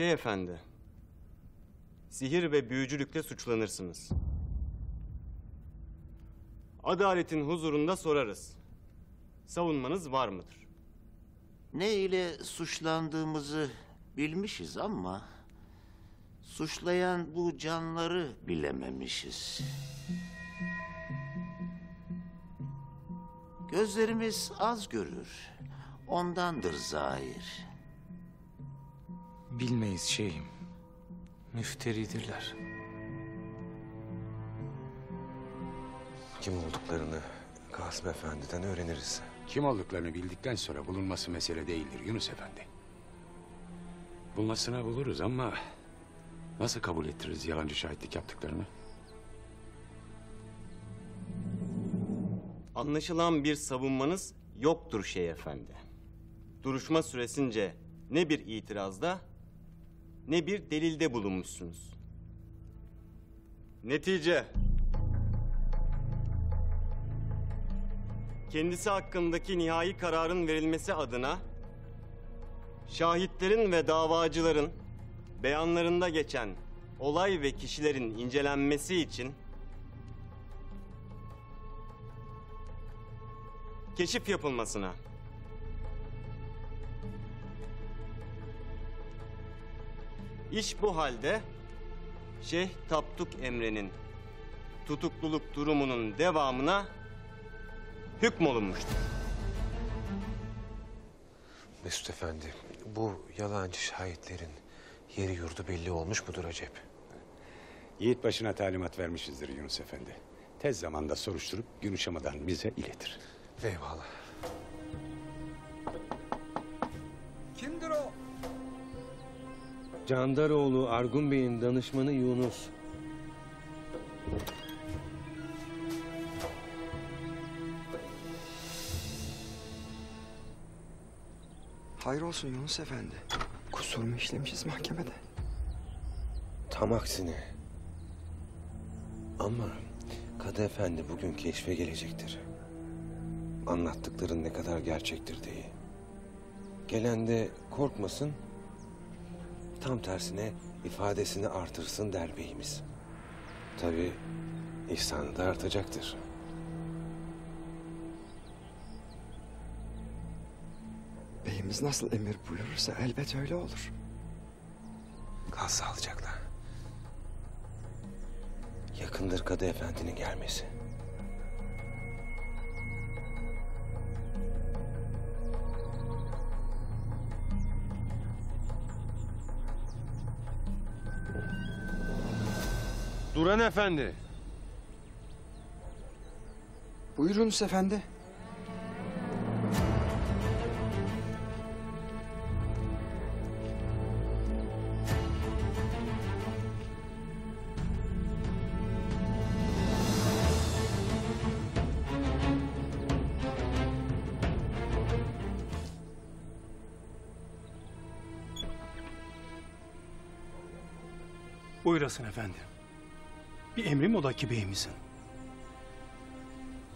Şeyh Efendi, sihir ve büyücülükle suçlanırsınız. Adaletin huzurunda sorarız. Savunmanız var mıdır? Ne ile suçlandığımızı bilmişiz ama suçlayan bu canları bilememişiz. Gözlerimiz az görür, ondandır zahir. Bilmeyiz şeyhim, müfteridirler. Kim olduklarını Kasım Efendi'den öğreniriz. Kim olduklarını bildikten sonra bulunması mesele değildir Yunus Efendi. Bulmasına buluruz ama nasıl kabul ettiririz yalancı şahitlik yaptıklarını? Anlaşılan bir savunmanız yoktur Şeyh Efendi. Duruşma süresince ne bir itirazda ne bir delilde bulunmuşsunuz. Netice, kendisi hakkındaki nihai kararın verilmesi adına şahitlerin ve davacıların beyanlarında geçen olay ve kişilerin incelenmesi için keşif yapılmasına, iş bu halde Şeyh Tapduk Emre'nin tutukluluk durumunun devamına hükmolunmuştur. Mesut Efendi, bu yalancı şahitlerin yeri yurdu belli olmuş mudur acep? Yiğitbaşı'na talimat vermişizdir Yunus Efendi. Tez zamanda soruşturup gün ışımadan bize iletir. Eyvallah. Kimdir o? Candaroğlu Argun Bey'in danışmanı Yunus. Hayrolsun Yunus Efendi. Kusurumu işlemişiz mahkemede. Tam aksine. Ama Kadı Efendi bugün keşfe gelecektir. Anlattıkların ne kadar gerçektir diye. Gelen de korkmasın, tam tersine ifadesini artırsın der beyimiz. Tabii ihsanı da artacaktır. Beyimiz nasıl emir buyurursa elbet öyle olur. Kal sağlıcakla. Yakındır Kadı Efendi'nin gelmesi. Duran Efendi. Buyurunuz efendi. Buyurasın efendim. Bir emrim ola ki beyimizin.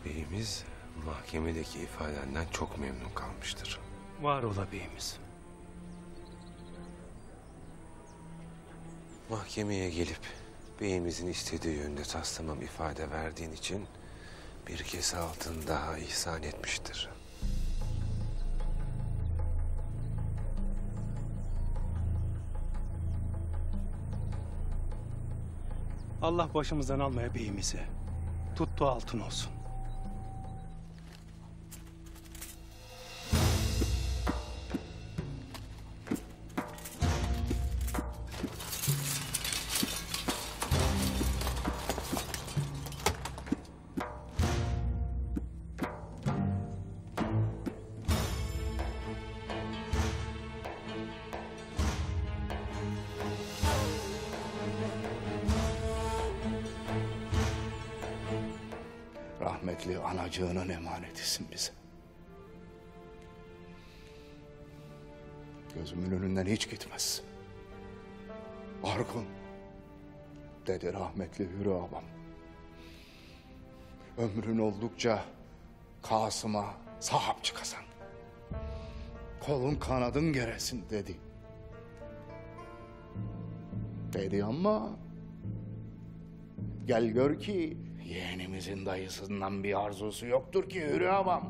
Beyimiz mahkemedeki ifadenden çok memnun kalmıştır. Var ola beyimiz. Mahkemeye gelip beyimizin istediği yönde taslamam ifade verdiğin için bir kese altın daha ihsan etmiştir. Allah başımızdan almaya beyimizi. Tuttuğu altın olsun. Canın emanetisin bize. Gözümün önünden hiç gitmez. Argun, dedi rahmetli Hürri ağam. Ömrün oldukça Kasım'a sahip çıkasan. Kolun kanadın geresin dedi. uzaktaydı ama gel gör ki yeğenimizin dayısından bir arzusu yoktur ki yürü ağam.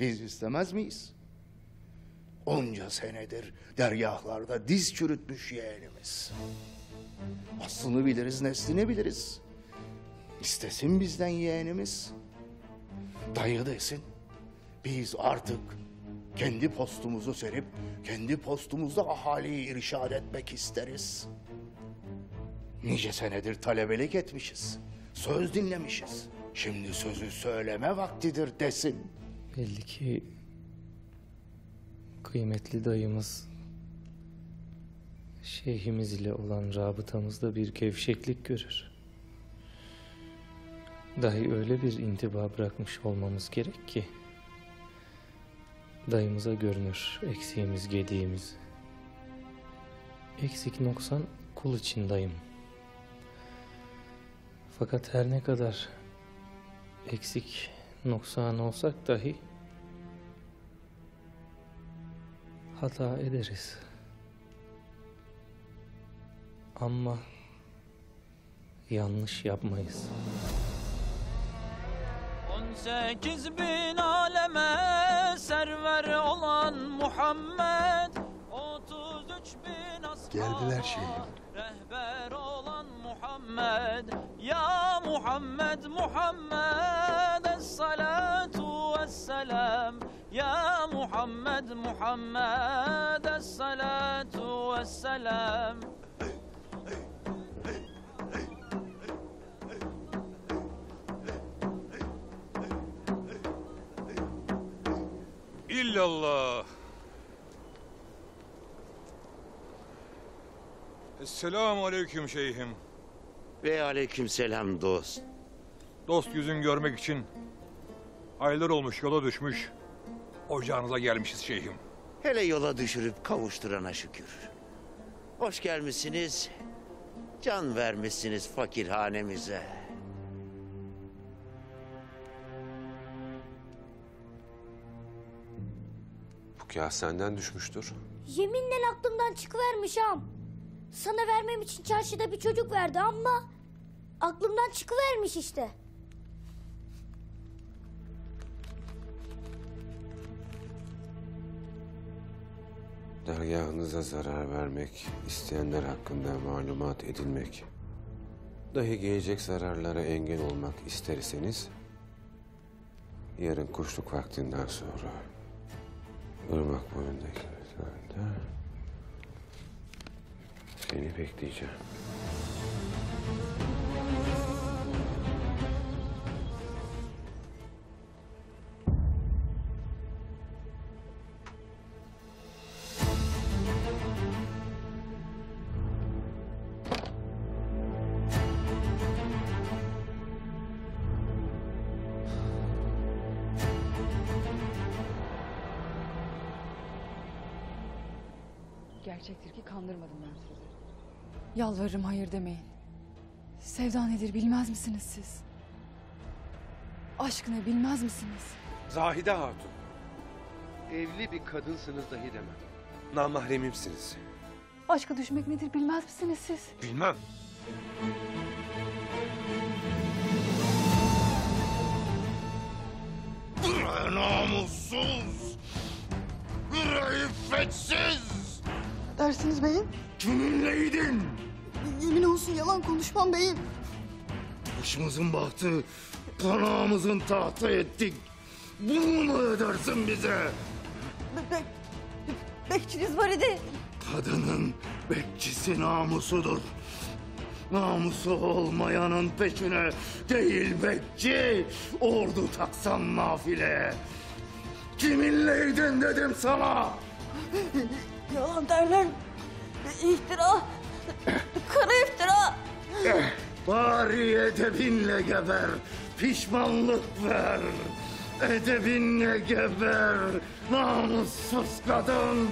Biz istemez miyiz? Onca senedir dergâhlarda diz çürütmüş yeğenimiz. Aslını biliriz, neslini biliriz. İstesin bizden yeğenimiz. Dayı desin. Biz artık kendi postumuzu serip kendi postumuzda ahaliyi irşad etmek isteriz. Nice senedir talebelik etmişiz. Söz dinlemişiz. Şimdi sözü söyleme vaktidir desin. Belli ki kıymetli dayımız şeyhimiz ile olan rabıtamızda bir gevşeklik görür. Dahi öyle bir intiba bırakmış olmamız gerek ki dayımıza görünür eksiğimiz, gediğimiz. Eksik noksan kul için dayım. Fakat her ne kadar eksik noksan olsak dahi hata ederiz. Ama yanlış yapmayız. 18.000 aleme server olan Muhammed, 33.000 askara rehber olan Muhammed. Ya Muhammed, Muhammed es-salatu vesselam. Ya Muhammed, Muhammed es-salatu vesselam. İllallah. Esselamu aleyküm şeyhim. Ve aleyküm selam dost. Dost yüzün görmek için aylar olmuş yola düşmüş. Ocağınıza gelmişiz şeyhim. Hele yola düşürüp kavuşturana şükür. Hoş gelmişsiniz. Can vermişsiniz fakirhanemize. Bu kâh senden düşmüştür. Yeminle aklımdan çıkıvermiş am. Sana vermem için çarşıda bir çocuk verdi ama aklımdan çıkıvermiş işte. Dergâhınıza zarar vermek, isteyenler hakkında malumat edinmek, dahi gelecek zararlara engel olmak isterseniz, yarın kuşluk vaktinden sonra ırmak boyundaki köyde seni bekleyeceğim. Gerçektir ki kandırmadım ben sizi. Yalvarırım hayır demeyin. Sevda nedir bilmez misiniz siz? Aşk ne bilmez misiniz? Zahide Hatun. Evli bir kadınsınız dahi demem. Namahremimsiniz. Aşka düşmek nedir bilmez misiniz siz? Bilmem. Bre namussuz! Bre iffetsiz! Dersiniz beyim. Kiminleydin? Yemin olsun yalan konuşmam beyim. Başımızın bahtı, panağımızın tahtı ettik. Bunu mu ödersin bize? Bekçiniz var idi. Kadının bekçisi namusudur. Namusu olmayanın peşine değil bekçi, ordu taksan nafile. Kiminleydin dedim sana? Yalan derler, iftira, kara iftira. Bari edebinle geber, pişmanlık ver. Edebinle geber, namussuz kadın.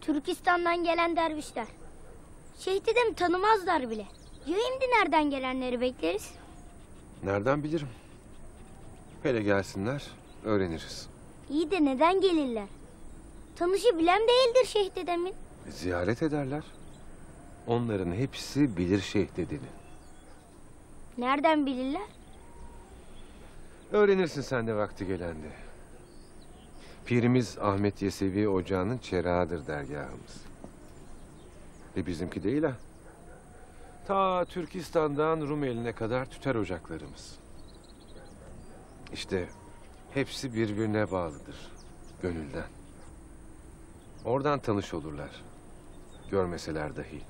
Türkistan'dan gelen dervişler. Şeyh dedem tanımazlar bile. Ya şimdi nereden gelenleri bekleriz? Nereden bilirim? Hele gelsinler, öğreniriz. İyi de neden gelirler? Tanışı bilen değildir Şeyh dedemin. Ziyaret ederler. Onların hepsi bilir Şeyh dedeni. Nereden bilirler? Öğrenirsin sen de vakti gelende. Pirimiz Ahmet Yesevi ocağının çerağıdır dergahımız. Ve bizimki değil ha. Ta Türkistan'dan Rumeli'ne kadar tüter ocaklarımız. İşte hepsi birbirine bağlıdır gönülden. Oradan tanış olurlar. Görmeseler dahi.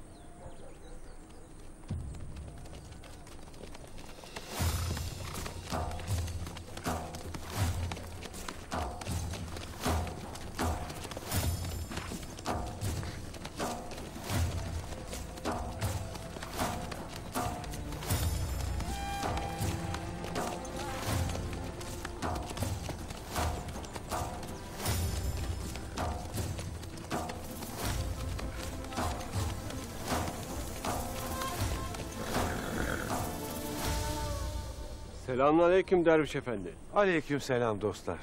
Selamünaleyküm derviş efendi. Aleykümselam dostlar.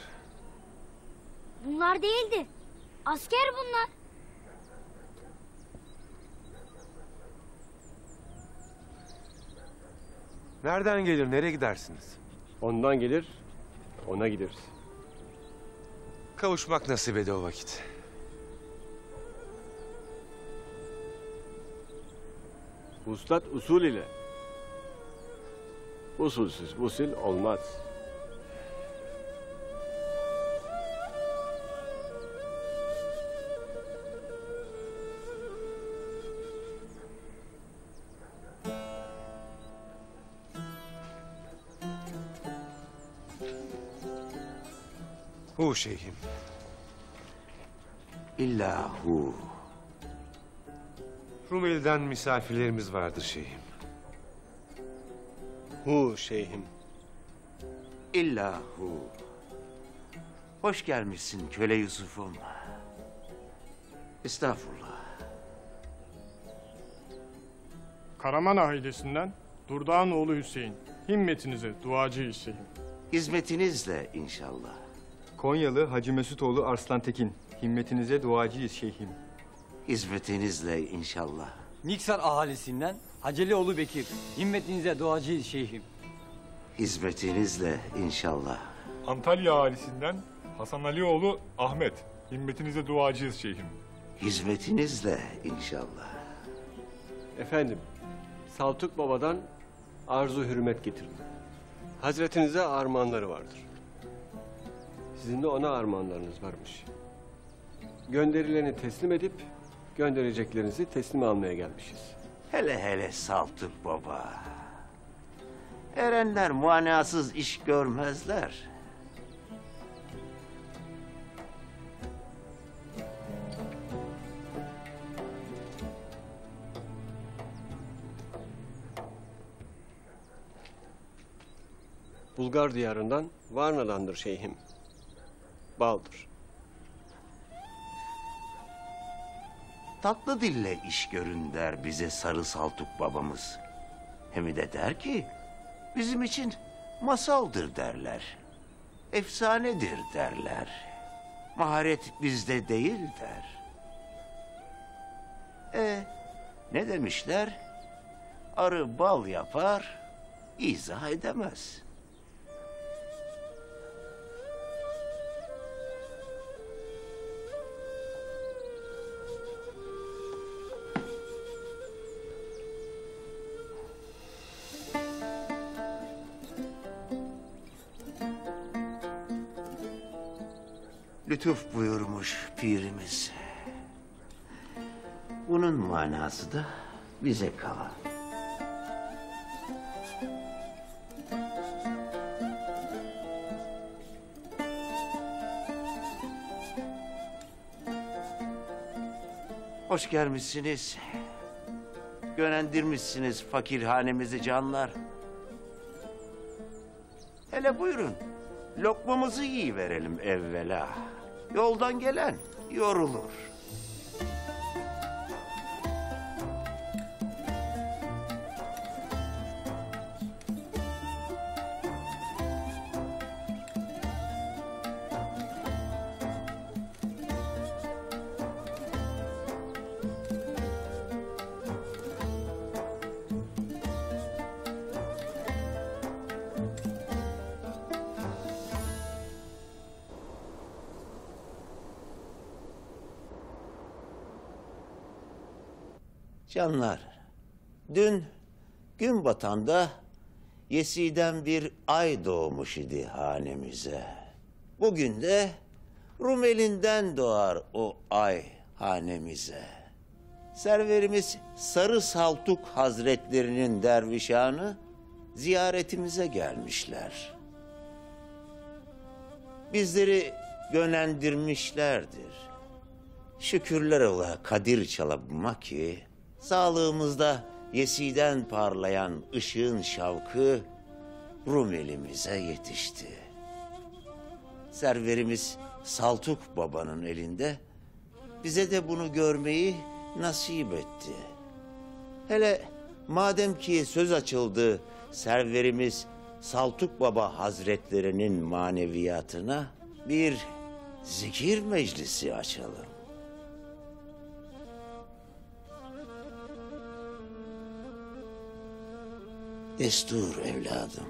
Bunlar değildi. Asker bunlar. Nereden gelir, nereye gidersiniz? Ondan gelir, ona gideriz. Kavuşmak nasip ede o vakit. Vuslat usul ile. Usulsüz usul olmaz. Hu şeyhim. İlla hu. Rumeli'den misafirlerimiz vardır şeyhim. Hu şeyhim. İlla hu. Hoş gelmişsin köle Yusuf'um. Estağfurullah. Karaman ailesinden Durdağ'ın oğlu Hüseyin. Himmetinize duacı Hüseyin. Hizmetinizle inşallah. Konyalı Hacı Mesut oğlu Arslan Tekin. Himmetinize duacıyız şeyhim. Hizmetinizle inşallah. Niksar ahalisinden Haceleoğlu Bekir, himmetinize duacıyız şeyhim. Hizmetinizle inşallah. Antalya ahalisinden Hasan Aliyeoğlu Ahmet, himmetinize duacıyız şeyhim. Hizmetinizle inşallah. Efendim, Saltuk Baba'dan arzu hürmet getirdim. Hazretinize armağanları vardır. Sizin de ona armağanlarınız varmış. Gönderilerini teslim edip göndereceklerinizi teslim almaya gelmişiz. Hele hele Saltuk Baba. Erenler manasız iş görmezler. Bulgar diyarından Varna'dandır şeyhim. Baldır. Tatlı dille iş görün der bize Sarı Saltuk babamız. Hem de der ki bizim için masaldır derler. Efsanedir derler. Maharet bizde değil der. Ne demişler? Arı bal yapar, izah edemez. Lütuf buyurmuş pirimiz. Bunun manası da bize kalan. Hoş gelmişsiniz. Gönendirmişsiniz fakirhanemizi canlar. Hele buyurun. Lokmamızı yiyiverelim evvela. Yoldan gelen yorulur. Canlar, dün gün batanda Yesi'den bir ay doğmuş idi hanemize. Bugün de Rumeli'nden doğar o ay hanemize. Serverimiz Sarı Saltuk Hazretlerinin dervişanı ziyaretimize gelmişler. Bizleri yönlendirmişlerdir. Şükürler ola Kadir Çalabıma ki sağlığımızda Yesi'den parlayan ışığın şavkı Rumelimize yetişti. Serverimiz Saltuk Baba'nın elinde bize de bunu görmeyi nasip etti. Hele madem ki söz açıldı serverimiz Saltuk Baba Hazretlerinin maneviyatına bir zikir meclisi açalım. Destur evladım.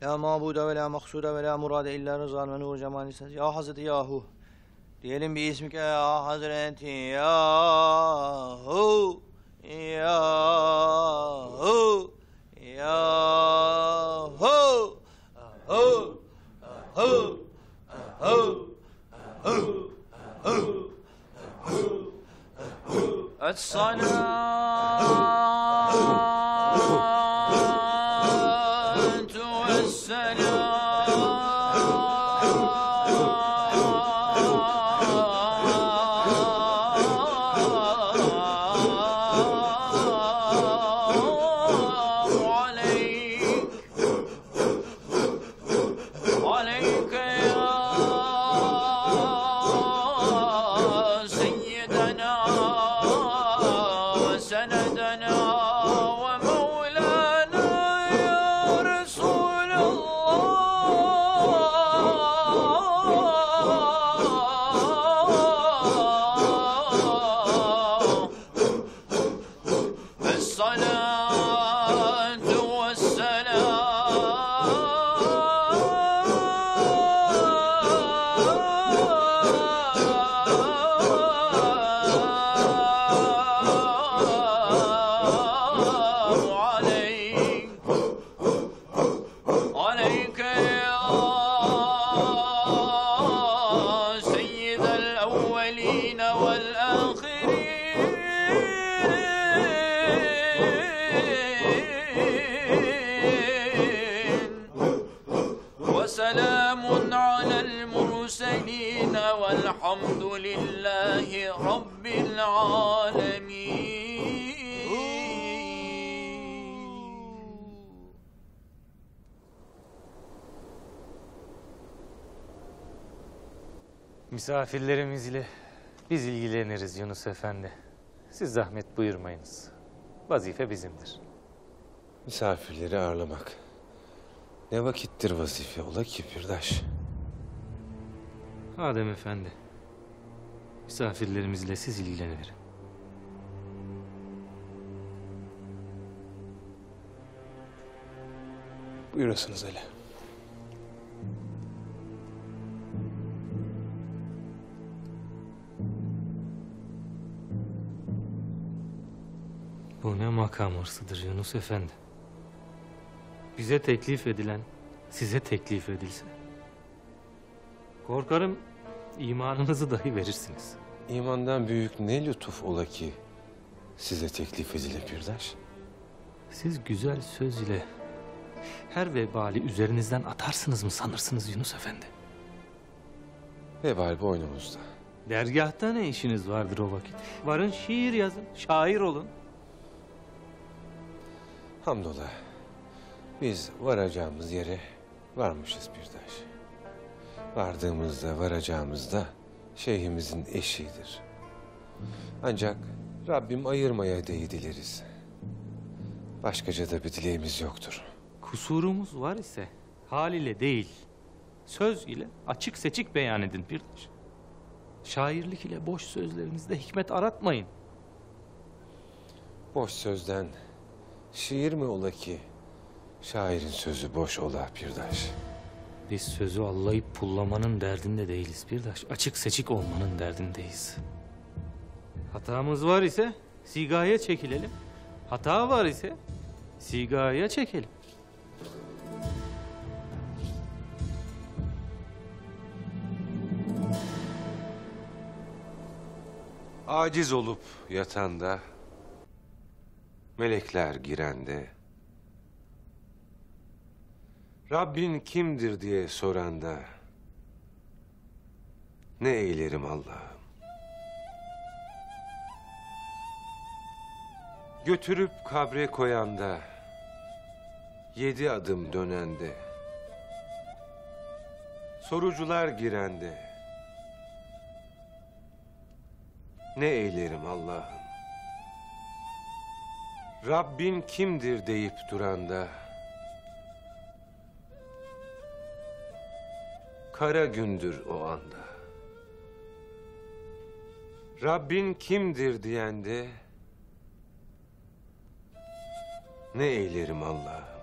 Ya mabuda ve la maksuda ve la murada illa rızan ve nur cemalisin. Ya Hazreti Yahu. Diyelim bir ismike ya Hazreti Yahu. Yahu. Yahu. Ahu. Ahu. Ahu. Ahu. Ahu. Es-salatu es-selamu aleyke ya seyyidena. Misafirlerimizle biz ilgileniriz Yunus Efendi. Siz zahmet buyurmayınız. Vazife bizimdir. Misafirleri ağırlamak. Ne vakittir vazife ola ki birdaş? Adem Efendi. Misafirlerimizle siz ilgilenebilirim. Buyurasınız hele. Bu ne makam hırsıdır Yunus Efendi? Bize teklif edilen size teklif edilse korkarım imanınızı dahi verirsiniz. İmandan büyük ne lütuf ola ki size teklif edile birdaş? Siz güzel söz ile her vebali üzerinizden atarsınız mı sanırsınız Yunus Efendi? Vebal boynumuzda. Dergâhta ne işiniz vardır o vakit? Varın şiir yazın, şair olun. Hamdolsun. Biz varacağımız yere varmışız birdaş. Vardığımızda, varacağımızda şeyhimizin eşidir. Ancak Rabbim ayırmaya deği dileriz. Başkaca da bir dileğimiz yoktur. Kusurumuz var ise haliyle değil, söz ile açık seçik beyan edin birdaş. Şairlik ile boş sözlerinizde hikmet aratmayın. Boş sözden şiir mi ola ki şairin sözü boş ola birdaş? Biz sözü allayıp pullamanın derdinde değiliz birdaş. Açık seçik olmanın derdindeyiz. Hatamız var ise sigaya çekilelim. Hata var ise sigaya çekelim. Aciz olup yatanda, melekler girende, Rabbin kimdir diye soranda, ne eylerim Allah'ım? Götürüp kabre koyanda, 7 adım dönende, sorucular girende, ne eylerim Allah'ım? Rabbin kimdir deyip duranda, kara gündür o anda. Rabbin kimdir diyende, ne eylerim Allah'ım?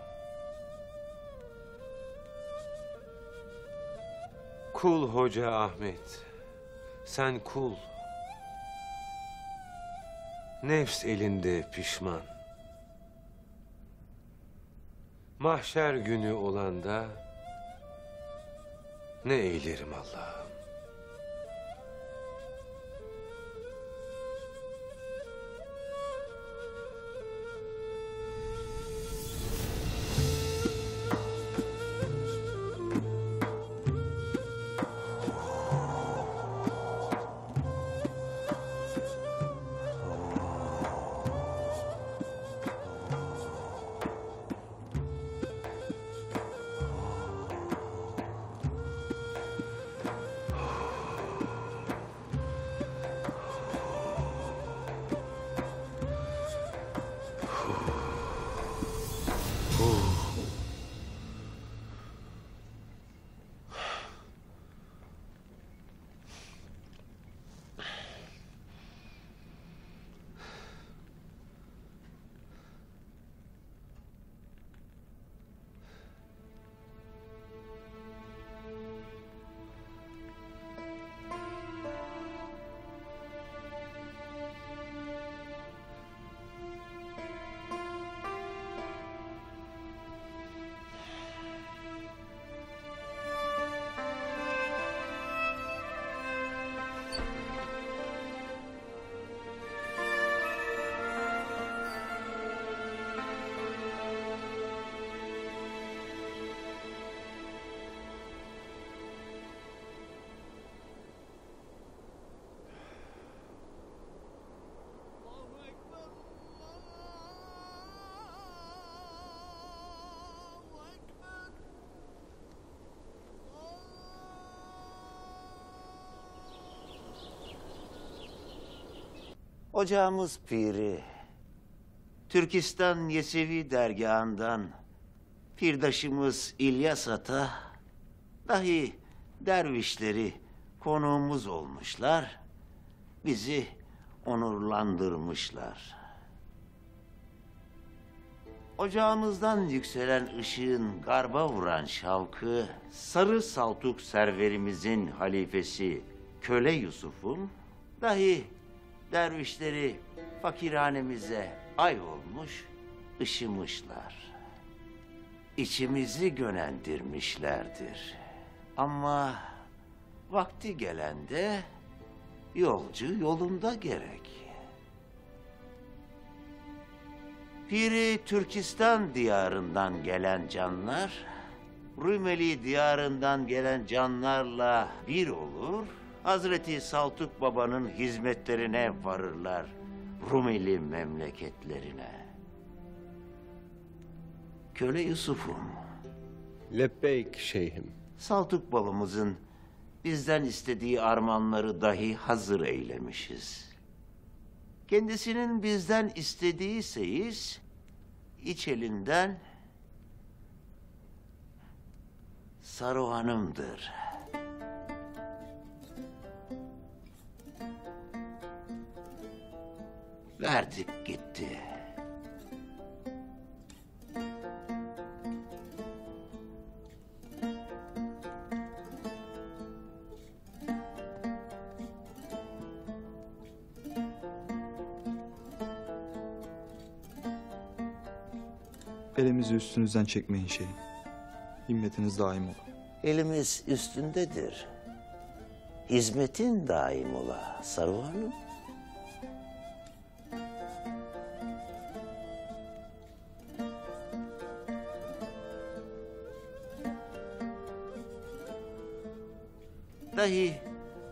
Kul Hoca Ahmet, sen kul. Nefs elinde pişman. Mahşer günü olanda, ne eylerim Allah'ım? Ocağımız piri, Türkistan Yesevi dergâhından pirdaşımız İlyas Ata, dahi dervişleri konuğumuz olmuşlar, bizi onurlandırmışlar. Ocağımızdan yükselen ışığın garba vuran şalkı, Sarı Saltuk serverimizin halifesi Köle Yusuf'un, dahi dervişleri fakirhanemize ay olmuş, ışımışlar. İçimizi gönendirmişlerdir. Ama vakti gelende yolcu yolunda gerek. Piri Türkistan diyarından gelen canlar, Rumeli diyarından gelen canlarla bir olur, Hazreti Saltuk Baba'nın hizmetlerine varırlar, Rumeli memleketlerine. Köle Yusuf'um. Lebbeyk şeyhim. Saltuk Babamızın bizden istediği armağanları dahi hazır eylemişiz. Kendisinin bizden istediği seyis, iç elinden Saruhan'ımdır. Verdik gitti. Elimizi üstünüzden çekmeyin şeyim. Himmetiniz daim ola. Elimiz üstündedir. Hizmetin daim ola Saruhan'ım. Dahi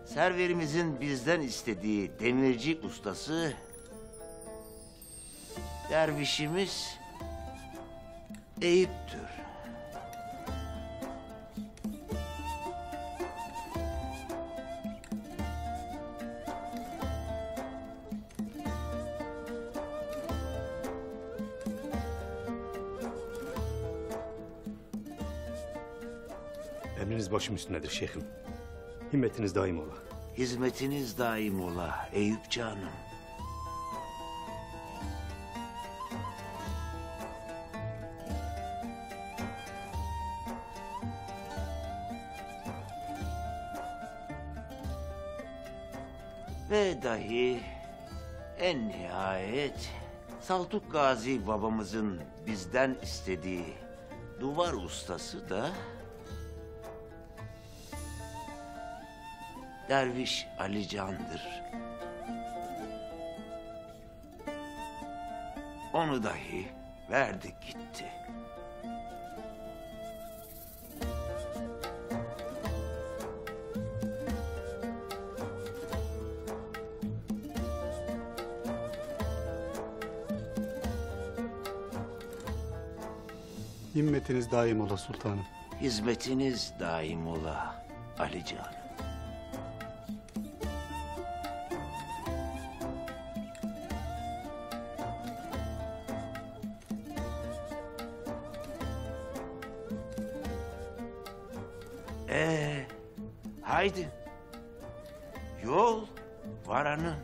serverimizin bizden istediği demirci ustası... dervişimiz Eyüp'tür. Emriniz başım üstündedir şeyhim. Himmetiniz daim ola. Hizmetiniz daim ola Eyüp canım. Ve dahi en nihayet Saltuk Gazi babamızın bizden istediği duvar ustası da derviş Ali Can'dır. Onu dahi verdi gitti. Hizmetiniz daim ola sultanım. Hizmetiniz daim ola Ali Can. Haydi, yol varanın.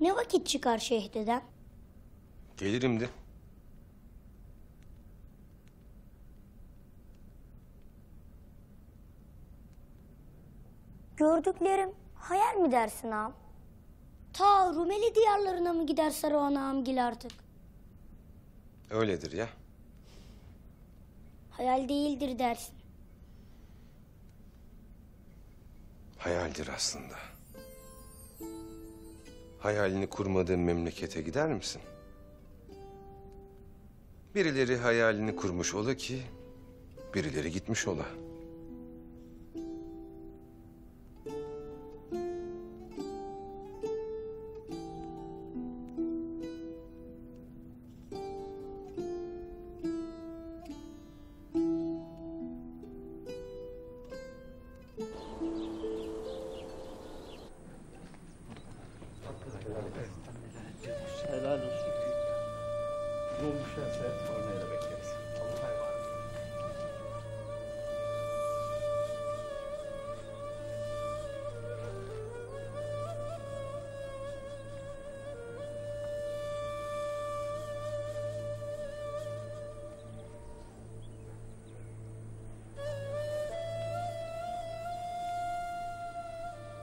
Ne vakit çıkar şeyh dedem? Gelirim de. Gördüklerim hayal mi dersin ağam? Ta Rumeli diyarlarına mı gider Saruhan ağamgil artık? Öyledir ya. Hayal değildir dersin. Hayaldir aslında. Hayalini kurmadığın memlekete gider misin? Birileri hayalini kurmuş ola ki birileri gitmiş ola.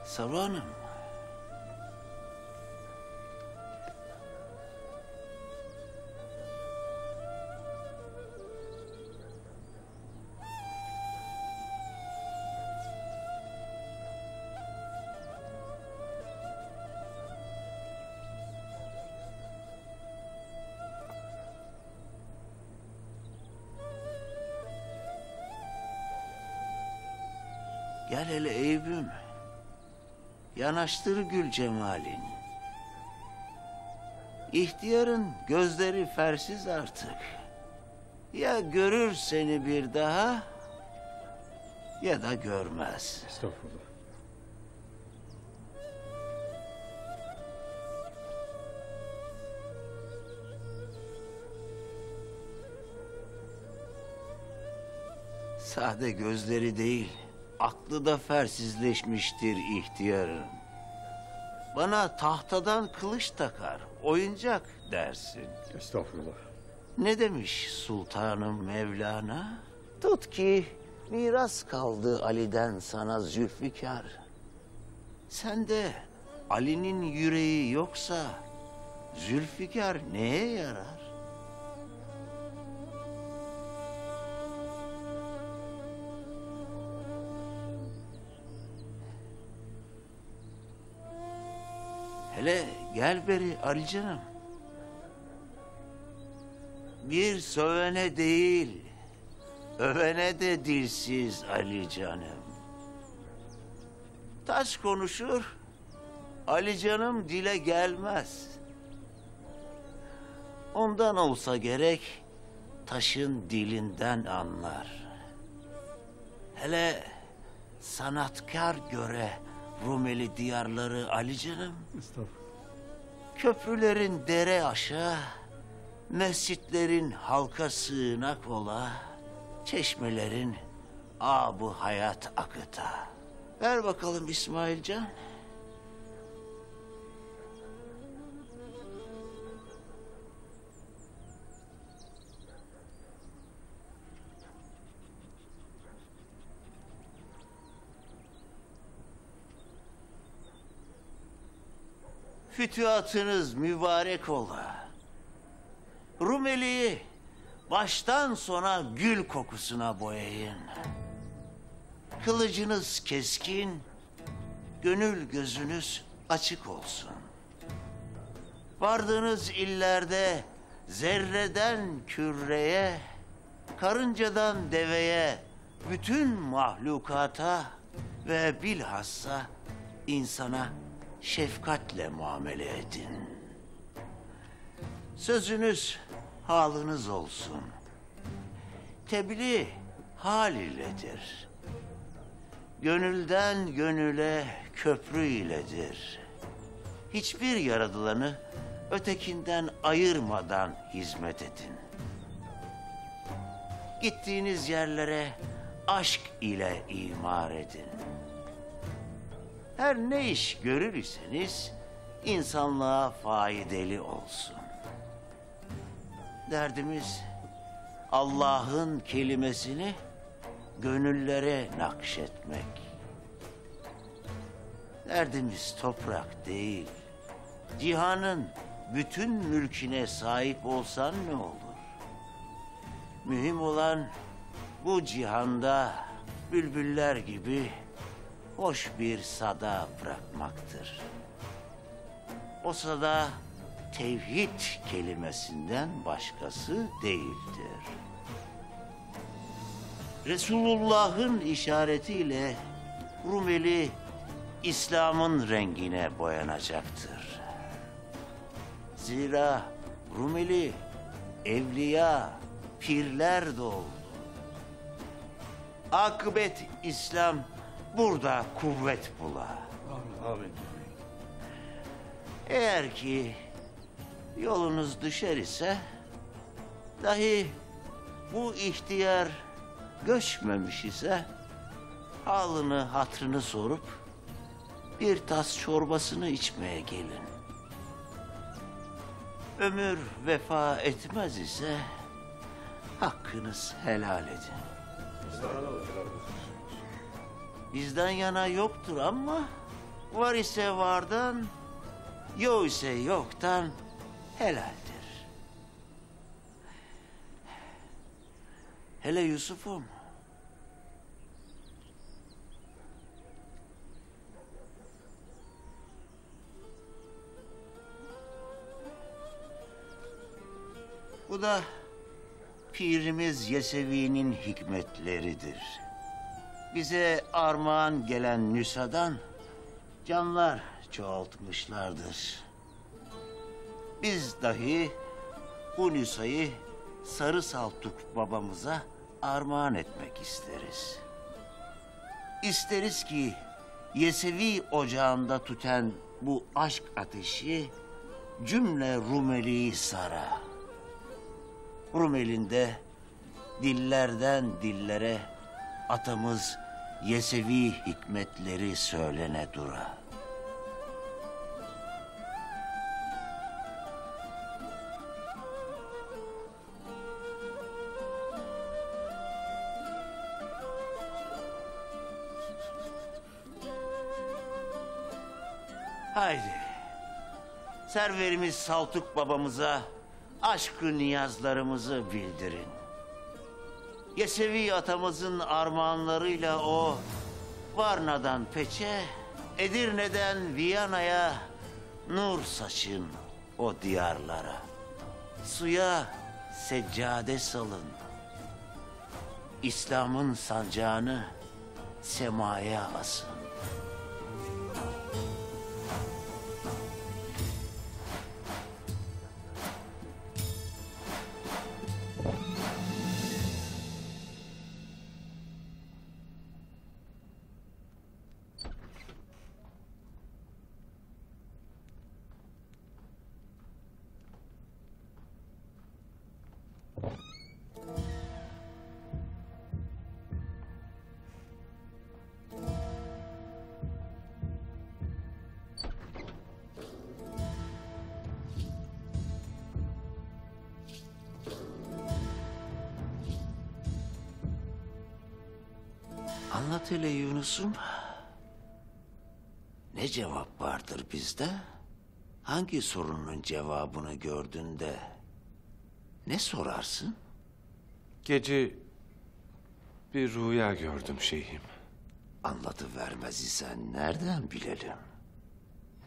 Saruhan'ım. Gel hele Eyüp'üm. Yanaştır gül cemalin. İhtiyarın gözleri fersiz artık. Ya görür seni bir daha ya da görmez. Estağfurullah. Sade gözleri değil, aklı da fersizleşmiştir ihtiyarın. Bana tahtadan kılıç takar, oyuncak dersin. Estağfurullah. Ne demiş sultanım Mevlana? Tut ki miras kaldı Ali'den sana Zülfikar. Sen de Ali'nin yüreği yoksa Zülfikar neye yarar? Hele gel beri Ali canım. Bir sövene değil, övene de dilsiz Ali canım. Taş konuşur, Ali canım dile gelmez. Ondan olsa gerek, taşın dilinden anlar. Hele sanatkar göre Rumeli diyarları Ali canım. Köprülerin dere aşağı, mescitlerin halka sığınak ola, çeşmelerin abu hayat akıta. Ver bakalım İsmail Can. Fütühatınız mübarek ola. Rumeli'yi baştan sona gül kokusuna boyayın. Kılıcınız keskin, gönül gözünüz açık olsun. Vardığınız illerde zerreden küreye, karıncadan deveye, bütün mahlukata ve bilhassa insana şefkatle muamele edin. Sözünüz halınız olsun. Tebliğ hal iledir. Gönülden gönüle köprü iledir. Hiçbir yaradılanı ötekinden ayırmadan hizmet edin. Gittiğiniz yerlere aşk ile imar edin. Her ne iş görür iseniz insanlığa faydalı olsun. Derdimiz Allah'ın kelimesini gönüllere nakşetmek. Derdimiz toprak değil, cihanın bütün mülküne sahip olsan ne olur? Mühim olan bu cihanda bülbüller gibi hoş bir sada bırakmaktır. O sada tevhid kelimesinden başkası değildir. Resulullah'ın işaretiyle Rumeli İslam'ın rengine boyanacaktır. Zira Rumeli evliya, pirler doldu. Akıbet İslam burada kuvvet bula. Amin. Eğer ki yolunuz düşer ise dahi bu ihtiyar göçmemiş ise halını hatrını sorup bir tas çorbasını içmeye gelin. Ömür vefa etmez ise hakkınız helal edin. Bizden yana yoktur ama var ise vardan, yok ise yoktan helaldir. Hele Yusuf'um. Bu da Pirimiz Yesevi'nin hikmetleridir. Bize armağan gelen nüsadan canlar çoğaltmışlardır. Biz dahi bu nüsayı Sarı Saltuk babamıza armağan etmek isteriz. İsteriz ki Yesevi ocağında tüten bu aşk ateşi cümle Rumeli'yi sara. Rumeli'nde dillerden dillere atamız Yesevi hikmetleri söylene dura. Haydi. Serverimiz Saltuk babamıza aşkı niyazlarımızı bildirin. Yesevi atamızın armağanlarıyla o Varna'dan Peçe, Edirne'den Viyana'ya nur saçın o diyarlara. Suya seccade salın. İslam'ın sancağını semaya asın. Anlat hele Yunus'um. Ne cevap vardır bizde? Hangi sorunun cevabını gördün de ne sorarsın? Gece bir rüya gördüm şeyhim. Anlatıvermez isen nereden bilelim?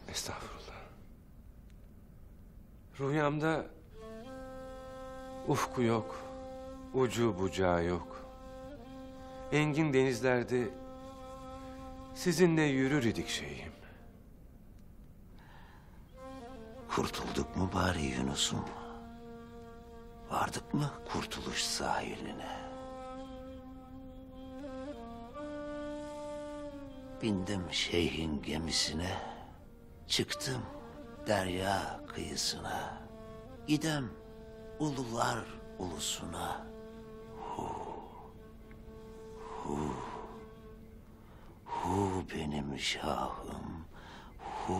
Estağfurullah. Rüyamda ufku yok, ucu bucağı yok. Engin denizlerde sizinle yürür idik şeyhim. Kurtulduk mu bari Yunus'um? Vardık mı kurtuluş sahiline? Bindim şeyhin gemisine, çıktım derya kıyısına. Gidem ulular ulusuna. Hu, hu benim şahım, hu.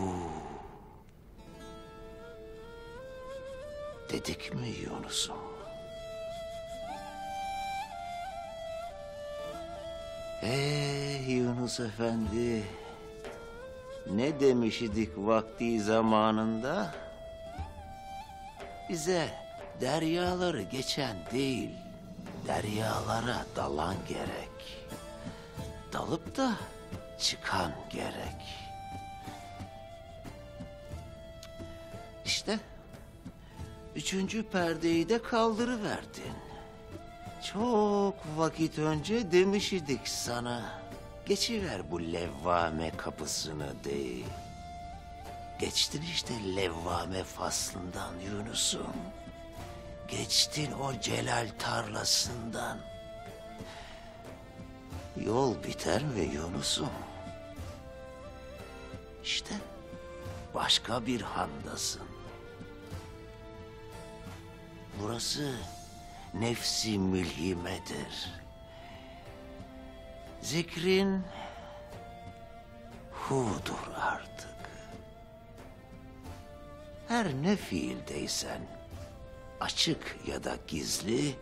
Dedik mi Yunus'um? Yunus Efendi, ne demiş idik vakti zamanında? Bize deryaları geçen değil, deryalara dalan gerek. Dalıp da çıkan gerek. İşte 3. perdeyi de kaldırıverdin. Çok vakit önce demiş idik sana. Geçiver bu levvame kapısını değil. Geçtin işte levvame faslından Yunus'um. Geçtin o celal tarlasından. Yol biter mi Yunus'um? İşte başka bir handasın. Burası nefsi mülhimedir. Zikrin hudur artık. Her ne fiildeysen, açık ya da gizli,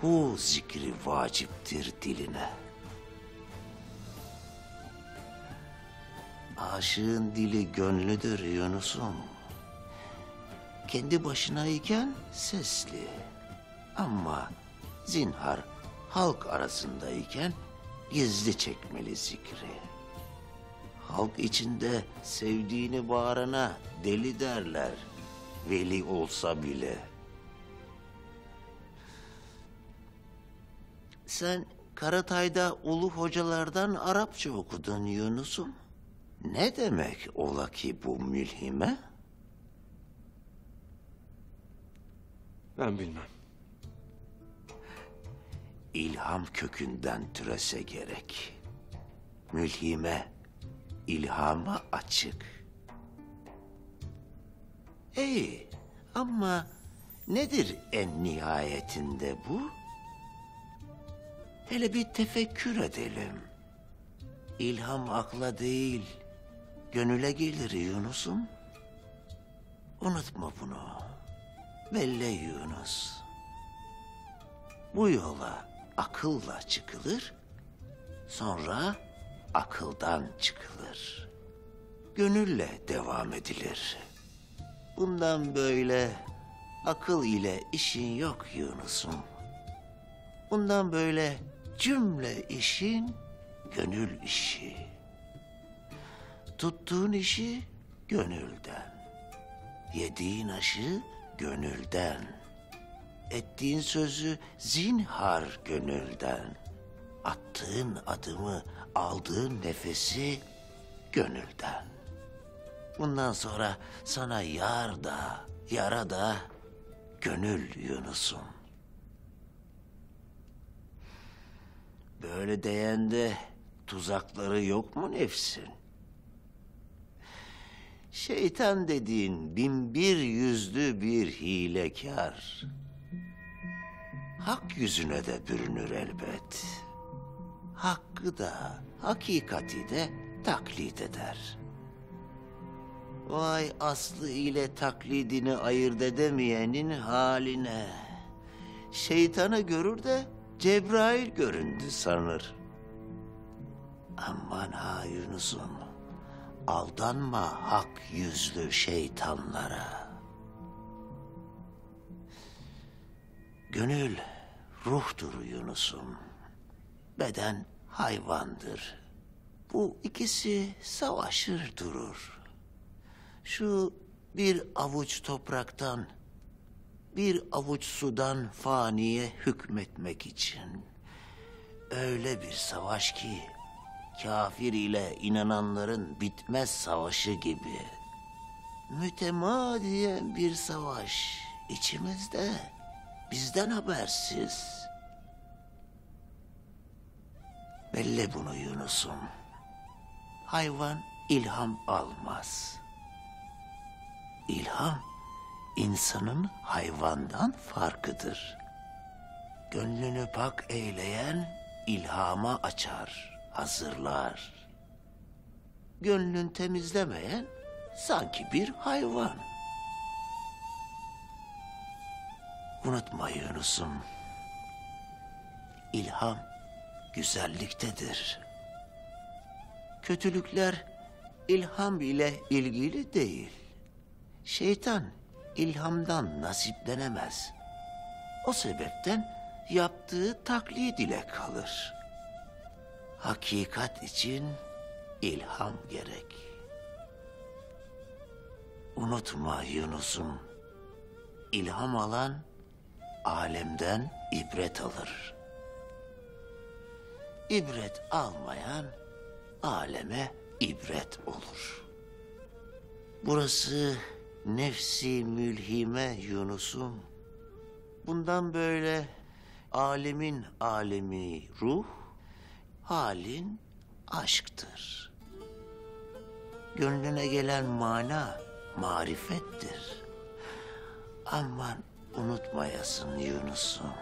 hu zikri vaciptir diline. Aşığın dili gönlüdür Yunus'um. Kendi başına iken sesli, ama zinhar halk arasındayken gizli çekmeli zikri. Halk içinde sevdiğini bağırana deli derler, veli olsa bile. Sen Karatay'da ulu hocalardan Arapça okudun Yunus'um. Ne demek ola ki bu mülhime? Ben bilmem. İlham kökünden türese gerek. Mülhime, ilhama açık. Ama nedir en nihayetinde bu? Hele bir tefekkür edelim. İlham akla değil, gönüle gelir Yunus'um. Unutma bunu. Belle Yunus. Bu yola akılla çıkılır, sonra akıldan çıkılır. gönülle devam edilir. Bundan böyle akıl ile işin yok Yunus'um. Bundan böyle cümle işin gönül işi. Tuttuğun işi gönülden. Yediğin aşı gönülden. Ettiğin sözü zinhar gönülden. Attığın adımı, aldığın nefesi gönülden. Bundan sonra sana yar da, yara da gönül Yunus'um. Böyle deyende tuzakları yok mu nefsin? Şeytan dediğin 1100'lü bir hilekâr. Hak yüzüne de bürünür elbet. Hakkı da, hakikati de taklit eder. Vay aslı ile taklidini ayırt edemeyenin haline. Şeytanı görür de Cebrail göründü sanır. Aman ha Yunus'um, aldanma hak yüzlü şeytanlara. Gönül ruhtur Yunus'um, beden hayvandır. Bu ikisi savaşır durur. Şu bir avuç topraktan, bir avuç sudan faniye hükmetmek için. Öyle bir savaş ki, kafir ile inananların bitmez savaşı gibi. Mütemadiyen bir savaş içimizde, bizden habersiz. Belle bunu Yunus'um. Hayvan ilham almaz. İlham, insanın hayvandan farkıdır. Gönlünü pak eyleyen ilhama açar, hazırlar. Gönlün temizlemeyen sanki bir hayvan. Unutma Yunus'um, ilham güzelliktedir. Kötülükler ilham ile ilgili değil. Şeytan ilhamdan nasiplenemez. O sebepten yaptığı taklid ile kalır. Hakikat için ilham gerek. Unutma Yunus'um, ilham alan alemden ibret alır. İbret almayan aleme ibret olur. Burası nefsi mülhime Yunus'um. Bundan böyle alemin alemi ruh, halin aşktır. Gönlüne gelen mana marifettir. Aman unutmayasın Yunus'um.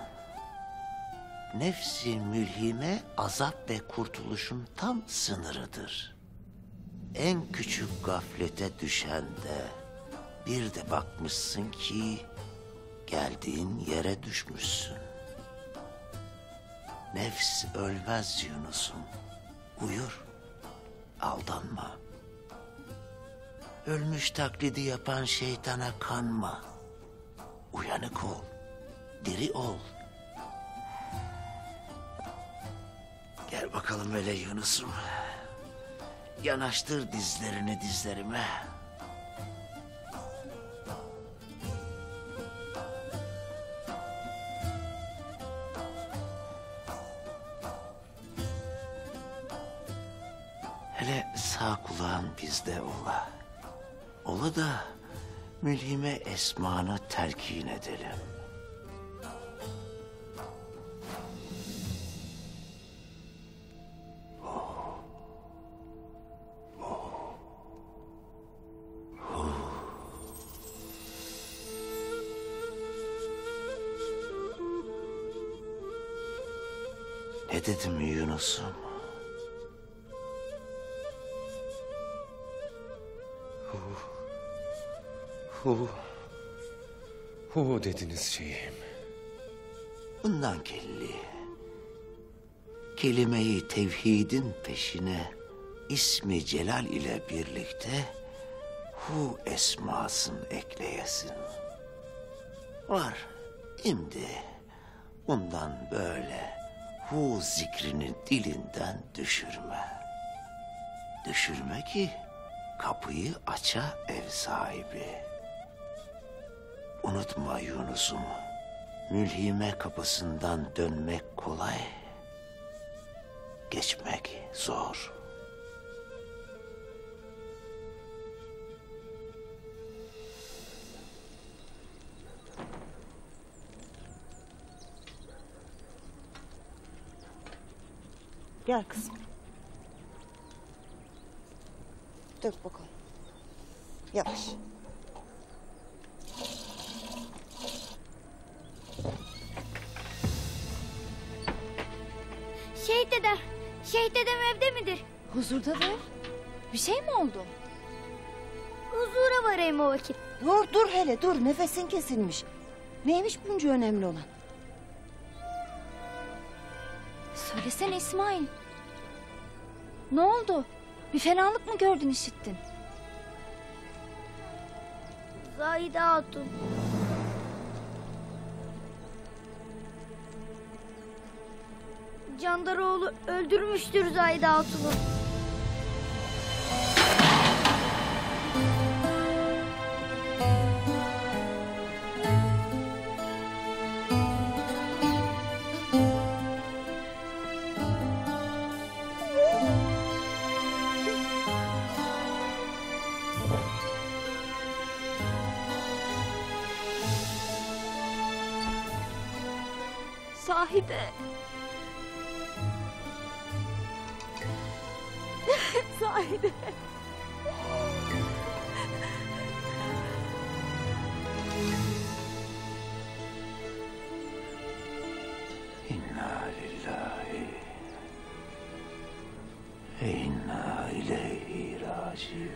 Nefsi mülhime azap ve kurtuluşun tam sınırıdır. En küçük gaflete düşen de bir de bakmışsın ki geldiğin yere düşmüşsün. Nefs ölmez Yunus'um. Uyur, aldanma. Ölmüş taklidi yapan şeytana kanma. Uyanık ol, diri ol. Gel bakalım hele Yunus'um. Yanaştır dizlerini dizlerime. Sağ kulağın bizde ola. Ola da mülhime esmanı terkin edelim. Ne dedim Yunus'um? Hu, hu dediniz şeyim. Bundan kelli. Kelime-i tevhidin peşine ismi celal ile birlikte hu esmasını ekleyesin. Var şimdi ondan böyle hu zikrini dilinden düşürme. Düşürme ki kapıyı aça ev sahibi. Unutma Yunus'um, mülhime kapısından dönmek kolay, geçmek zor. Gel kızım. Dök bakalım. Yavaş. Şeyh dedem evde midir? Huzurdadır. Bir şey mi oldu? Huzura varayım o vakit. Dur hele dur, nefesin kesilmiş. Neymiş bunca önemli olan? Söylesene İsmail. Ne oldu? Bir fenalık mı gördün, işittin? Zahide Hatun. Candaroğlu öldürmüştür Zahide Hatun'u. Zahide. Zahide. İnna lillahi ve inna ileyhi raciun.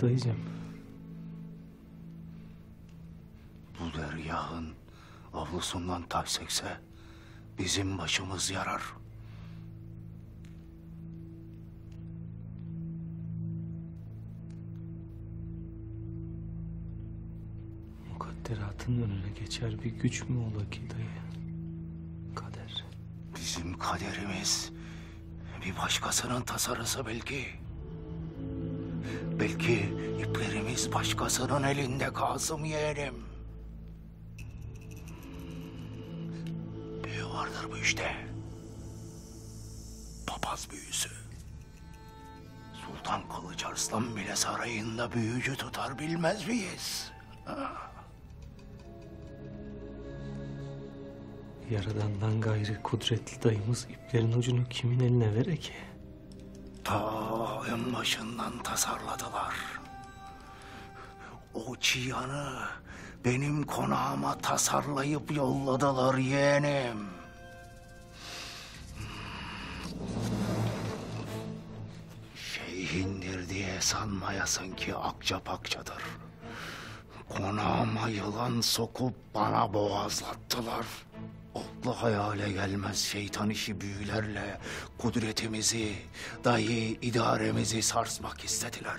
Dayıcığım. Dayıcığım. Bu deryağın avlusundan taksekse bizim başımız yarar. Mukadderatın önüne geçer bir güç mü ola ki dayı? Kader. Bizim kaderimiz bir başkasının tasarısı belki. Belki iplerimiz başkasının elinde Kasım yeğenim. Büyü vardır bu işte. Papaz büyüsü. Sultan Kılıç Arslan bile sarayında büyücü tutar, bilmez miyiz? Ha? Yaradandan gayri kudretli dayımız iplerin ucunu kimin eline vere ki? Ta en başından tasarladılar. O çıyanı benim konağıma tasarlayıp yolladılar yeğenim. Şeyhindir diye sanmayasın ki akça pakçadır. Konağıma yılan sokup bana boğazlattılar. Aklı hayale gelmez şeytan işi büyülerle kudretimizi, dahi idaremizi sarsmak istediler.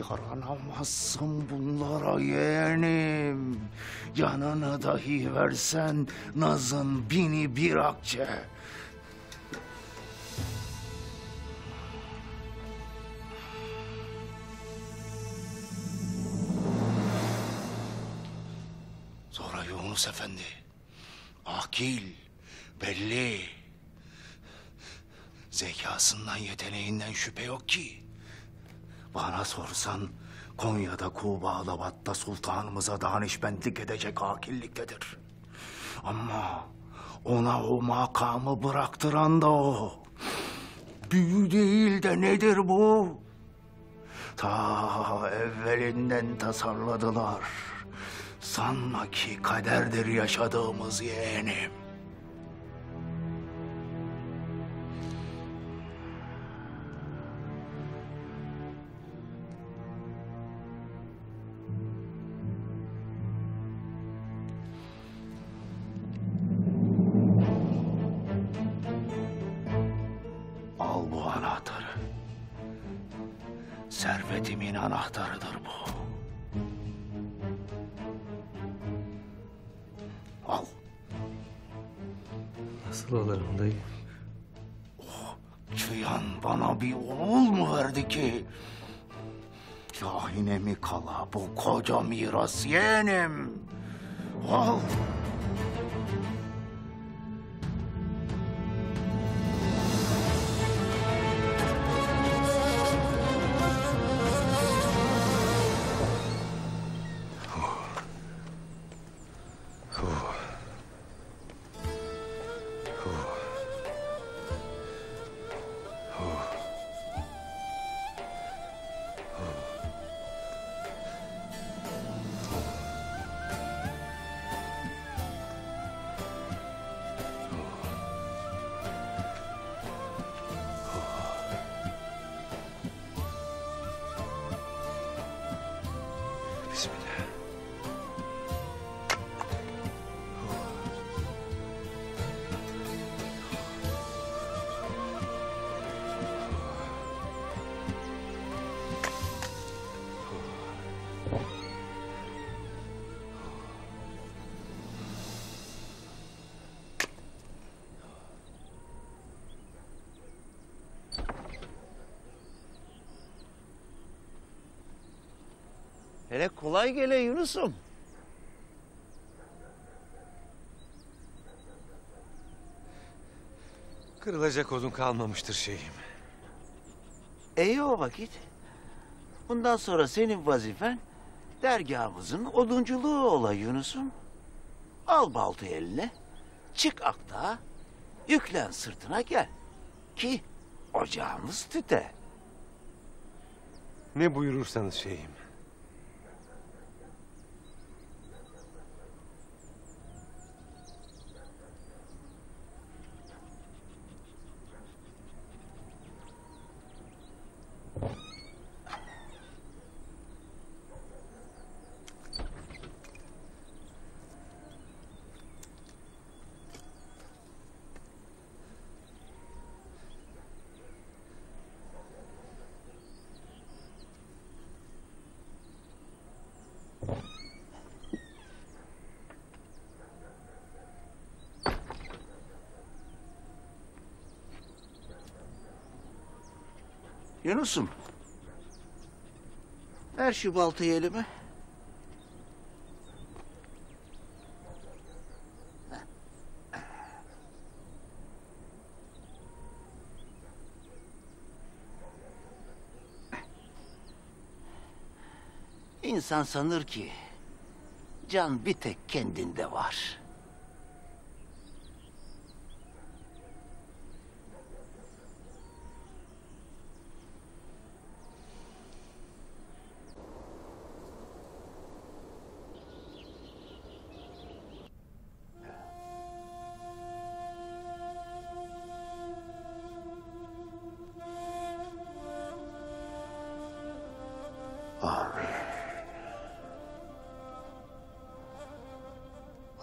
yaranamazsın bunlara yeğenim. Canını dahi versen nazın bini bir akçe. Sonra Yunus Efendi, akil, belli, zekasından, yeteneğinden şüphe yok ki. Bana sorsan Konya'da, Kuğba-Alabat'ta sultanımıza danışbentlik edecek akilliktedir. Ama ona o makamı bıraktıran da o. Büyü değil de nedir bu? Ta evvelinden tasarladılar. Sanma ki kaderdir yaşadığımız yeğenim. Al bu anahtarı. Servetimin anahtarıdır bu. Al. Nasıl alırım dayı? Oh, çıyan bana bir oğul mu verdi ki? Şahine mi kala bu koca miras yeğenim? Al. Hele kolay gele Yunus'um. Kırılacak odun kalmamıştır şeyim. İyi o vakit. Bundan sonra senin vazifen dergahımızın odunculuğu ola Yunus'um. Al baltayı eline, çık aktağa, yüklen sırtına gel. Ki ocağımız tüte. Ne buyurursanız şeyim. Yunus'um, ver şu baltayı elime. İnsan sanır ki can bir tek kendinde var.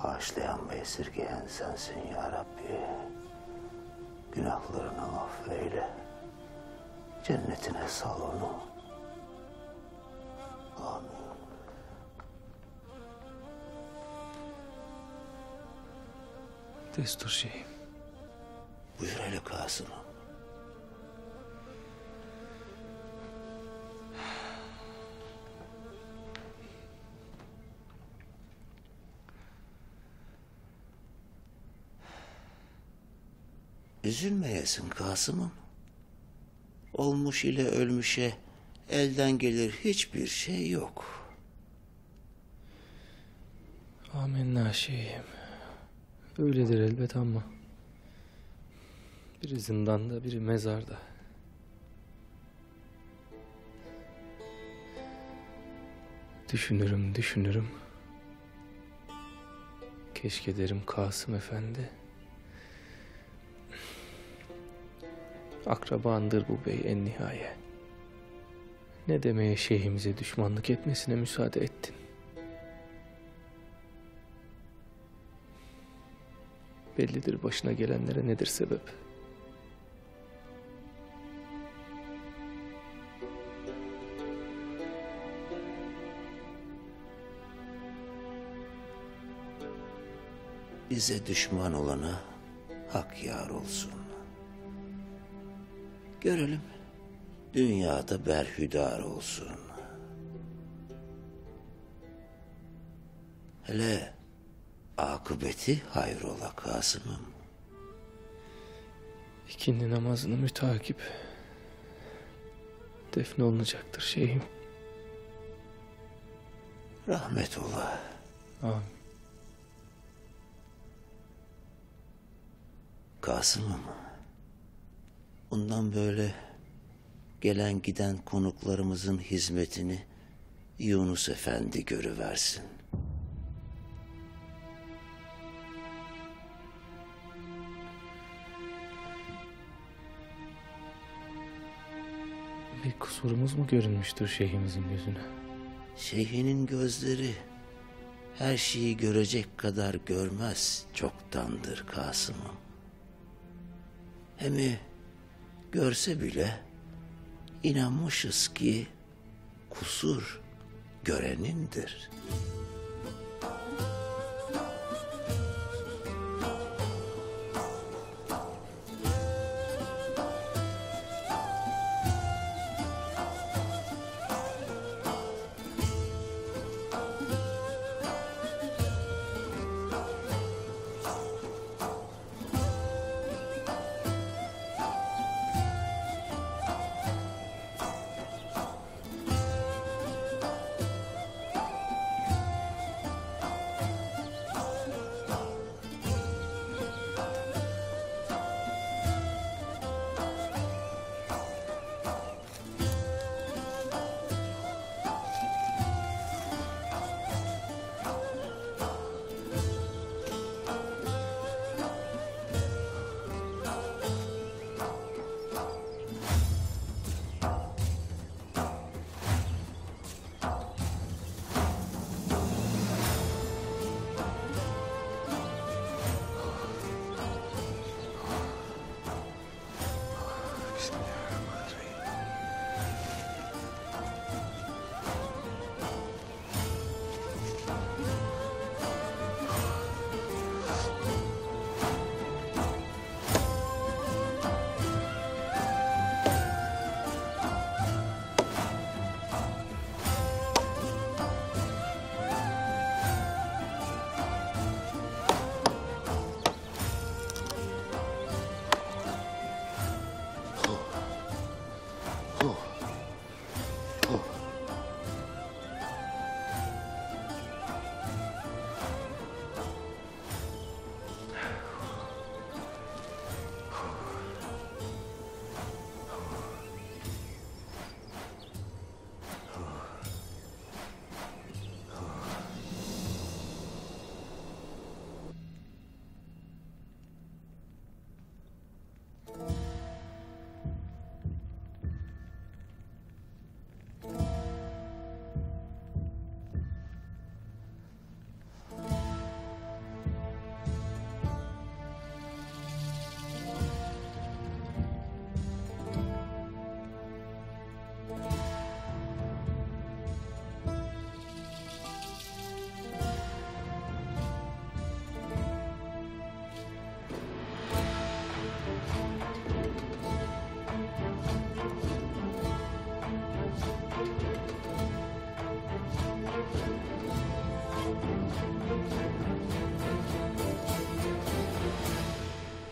Bağışlayan ve esirgeyen sensin ya Rabbi. Günahlarını affeyle. Cennetine sal onu. Destur şeyim. Buyur hele Kasım'ım. Üzülmeyesin Kasım'ım. Olmuş ile ölmüşe elden gelir hiçbir şey yok. Amenna şeyim. Öyledir elbet ama biri zindanda, biri mezarda. Düşünürüm, düşünürüm. Keşke derim Kasım Efendi. Akrabandır bu bey en nihaye. Ne demeye şeyhimize düşmanlık etmesine müsaade ettin. Bellidir başına gelenlere nedir sebep? Bize düşman olana hak yar olsun. Görelim, dünyada berhüdar olsun. Hele akıbeti hayrola Kasım'ım. İkindi namazını mütakip defne olunacaktır şeyhim. Rahmet ola. Amin. Kasım'ım, bundan böyle gelen giden konuklarımızın hizmetini Yunus Efendi görüversin. Bir kusurumuz mu görünmüştür şeyhimizin gözüne? Şeyhinin gözleri her şeyi görecek kadar görmez çoktandır Kasım'ım. Hemi görse bile inanmışız ki kusur görenindir.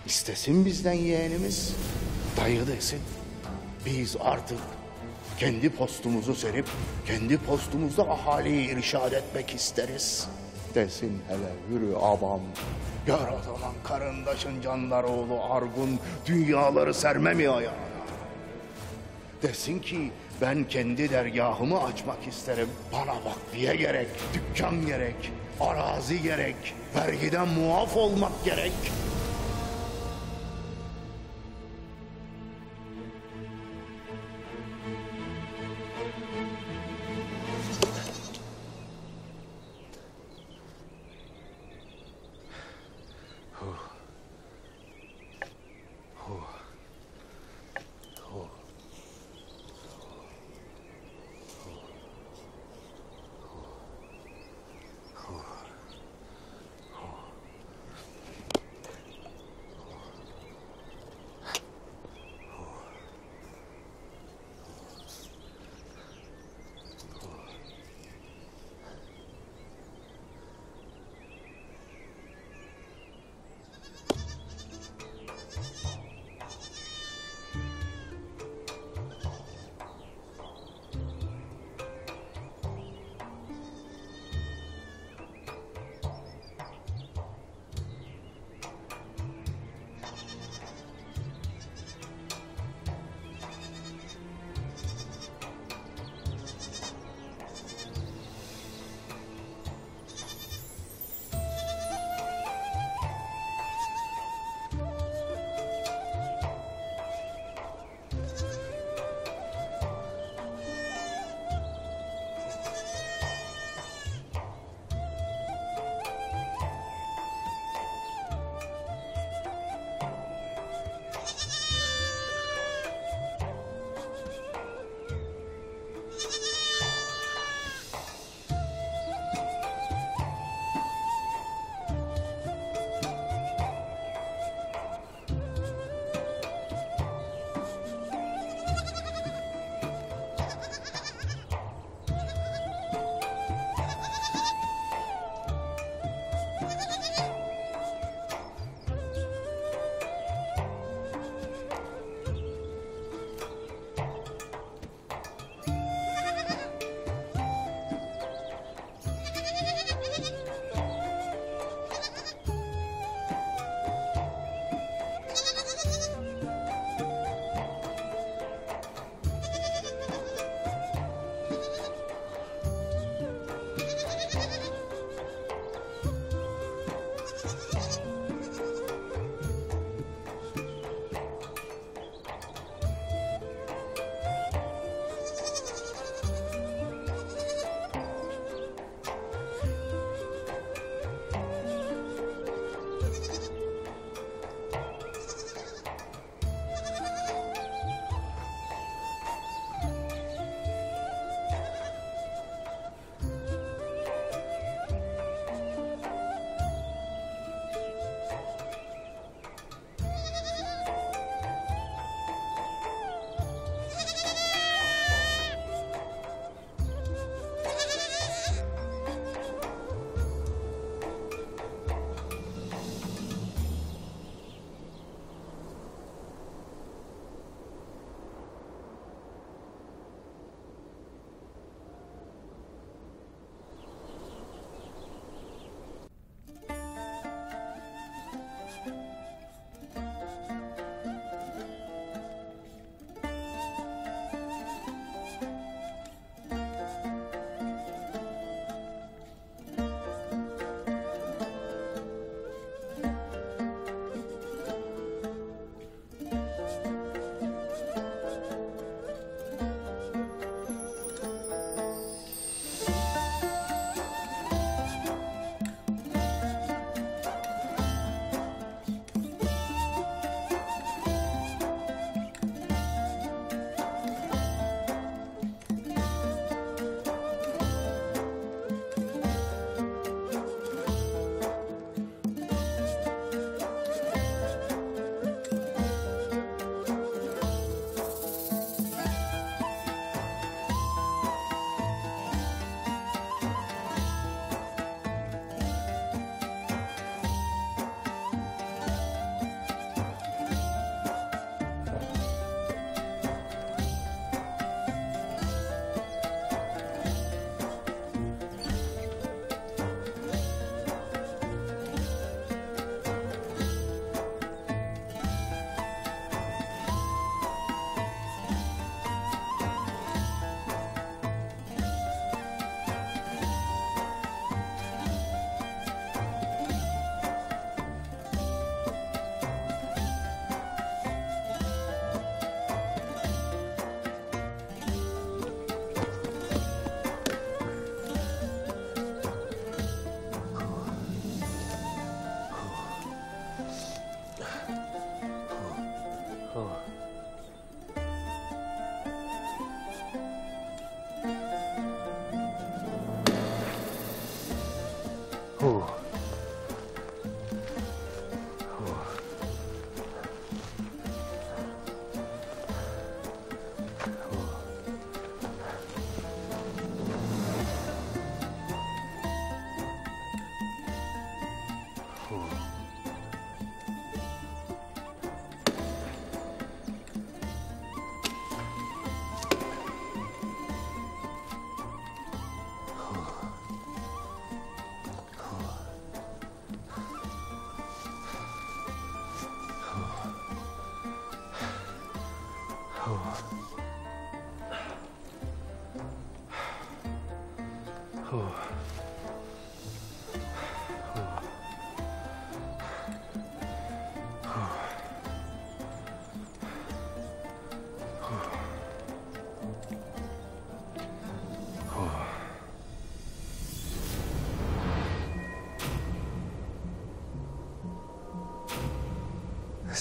İstesin bizden yeğenimiz, dayı desin. Biz artık kendi postumuzu serip, kendi postumuzda ahaliyi irşad etmek isteriz. Desin hele yürü abam. Yar o zaman karındaşın Candaroğlu Argun dünyaları serme mi ayağına? Desin ki ben kendi dergahımı açmak isterim. Bana vakfiye gerek, dükkan gerek, arazi gerek, vergiden muaf olmak gerek.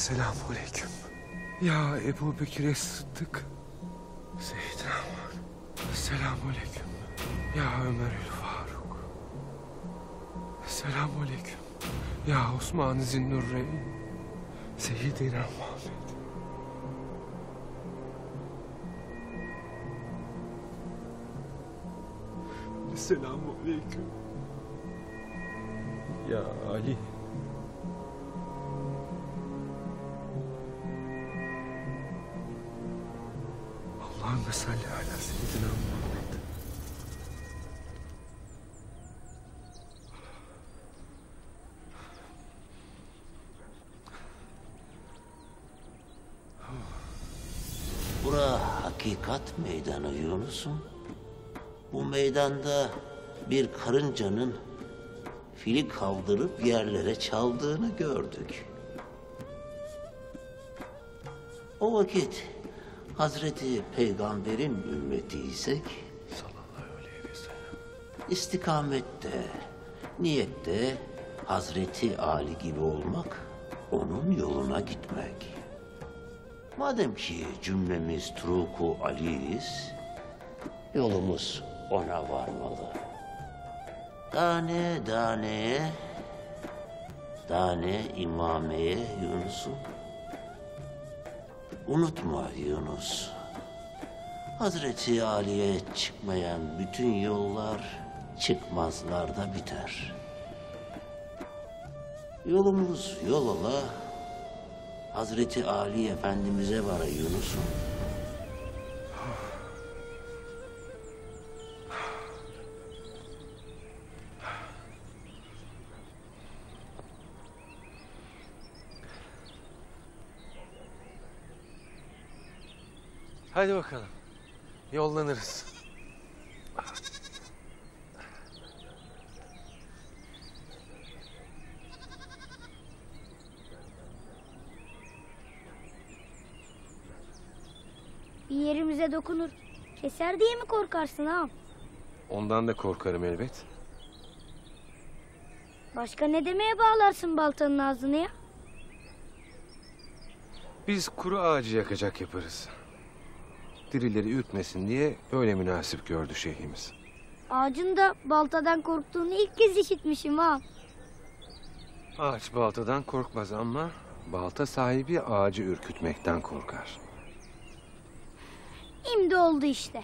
Selamünaleyküm. Ya Ebu Bekir'e Sıddık. Seyyid Rahman. Selamünaleyküm. Ya Ömerül Faruk. Selamünaleyküm. Ya Osman Zinnurreyn. Seyyid-i Rahman. Selamünaleyküm. Ya Ali. Allahümme salli ala seyyidina Muhammed. Bura hakikat meydanı Yunus'um. Bu meydanda bir karıncanın fili kaldırıp yerlere çaldığını gördük. O vakit Hazreti Peygamber'in ümmetiysek, sallallahu aleyhi ve sellem, istikamette, niyette Hazreti Ali gibi olmak, onun yoluna gitmek. Madem ki cümlemiz truku Ali'yiz, yolumuz ona varmalı. Tane taneye, tane imameye Yunus'um. Unutma Yunus, Hazreti Ali'ye çıkmayan bütün yollar çıkmazlarda biter. Yolumuz yol ola, Hazreti Ali Efendimiz'e vara Yunus'um. Hadi bakalım, yollanırız. Bir yerimize dokunur, keser diye mi korkarsın ağam? Ondan da korkarım elbet. Başka ne demeye bağlarsın baltanın ağzını ya? Biz kuru ağacı yakacak yaparız. Dirileri ürkmesin diye böyle münasip gördü şeyhimiz. Ağacın da baltadan korktuğunu ilk kez işitmişim ha. Ağaç baltadan korkmaz ama balta sahibi ağacı ürkütmekten korkar. Şimdi oldu işte.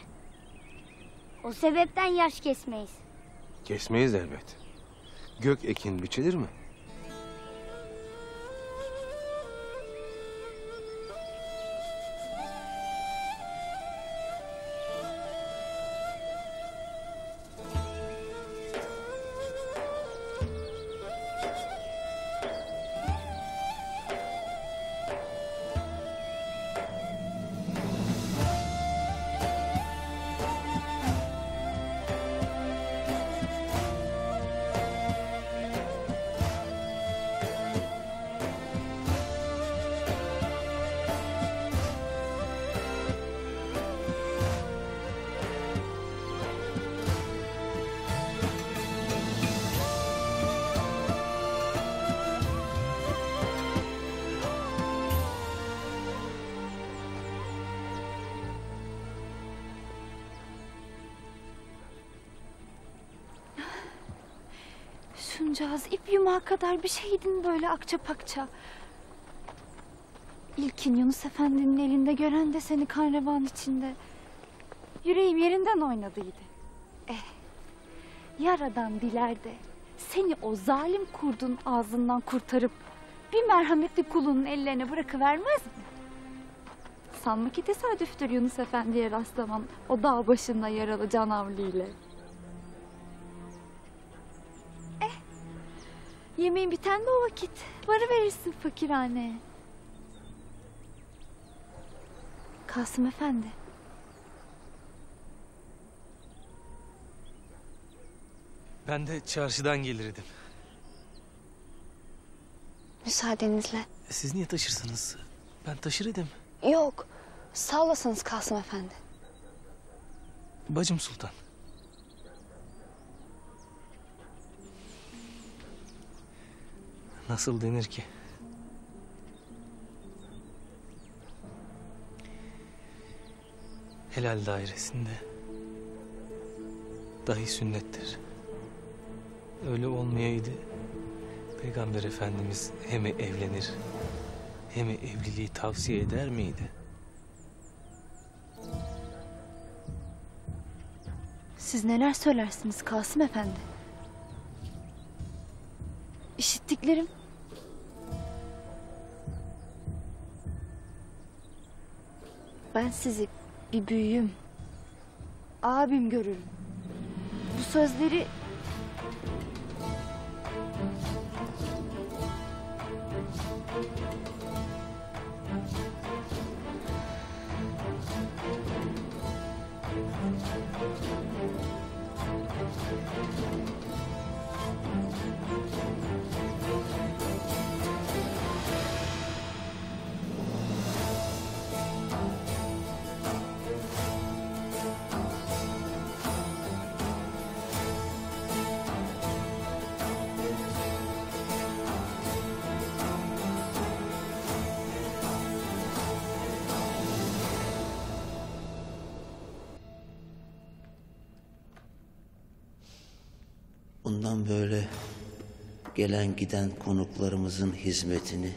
O sebepten yaş kesmeyiz. Kesmeyiz elbet. Gök ekin biçilir mi? İp yumağı kadar bir şeydin böyle akça pakça. İlkin Yunus Efendi'nin elinde gören de seni kan revan içinde. Yüreğim yerinden oynadıydı. Yaradan dilerde seni o zalim kurdun ağzından kurtarıp bir merhametli kulunun ellerine bırakıvermez mi? Sanma ki tesadüftür Yunus Efendi'ye rastlaman o dağ başında yaralı canavli ile. Yemeğin biten de o vakit. Varıverirsin fakirhaneye. Kasım Efendi. Ben de çarşıdan gelirdim. Müsaadenizle. Siz niye taşırsınız? Ben taşırdım. Yok, sağ olasınız Kasım Efendi. Bacım Sultan. Nasıl denir ki? Helal dairesinde dahi sünnettir. Öyle olmayaydı Peygamber Efendimiz hem evlenir hem evliliği tavsiye eder miydi? Siz neler söylersiniz Kasım Efendi? İşittiklerim. Ben sizi bir büyüğüm, abim görürüm. Bu sözleri... Bundan böyle gelen giden konuklarımızın hizmetini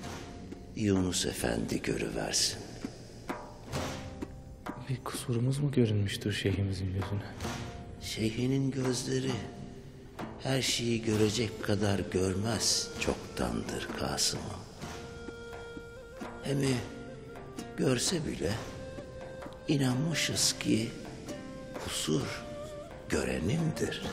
Yunus Efendi görüversin. Bir kusurumuz mu görünmüştür şeyhimizin gözüne? Şeyhinin gözleri her şeyi görecek kadar görmez çoktandır Kasım'ım. Hem görse bile inanmışız ki kusur görenindir.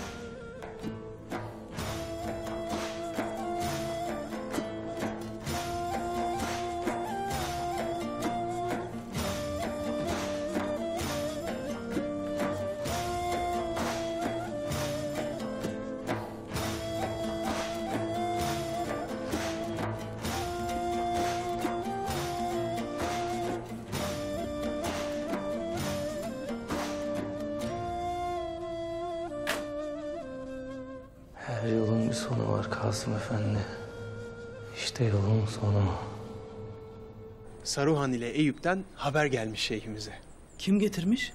Saruhan ile Eyüp'ten haber gelmiş şeyhimize. Kim getirmiş?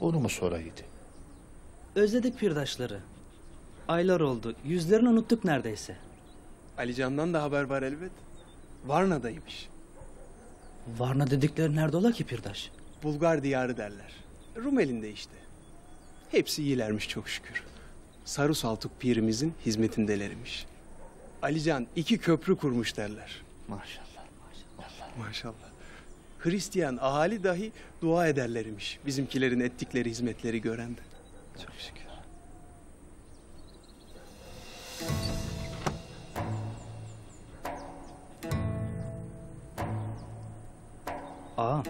Onu mu soraydı? Özledik pirdaşları. Aylar oldu. Yüzlerini unuttuk neredeyse. Ali Can'dan da haber var elbet. Varna'daymış. Varna dedikleri nerede ola ki pirdaş? Bulgar diyarı derler. Rumeli'nde işte. Hepsi iyilermiş çok şükür. Sarı Saltuk pirimizin hizmetindelermiş. Ali Can 2 köprü kurmuş derler. Maşallah. Maşallah. Hristiyan ahali dahi dua ederlermiş. Bizimkilerin ettikleri hizmetleri gören de. Çok şükür. Aa.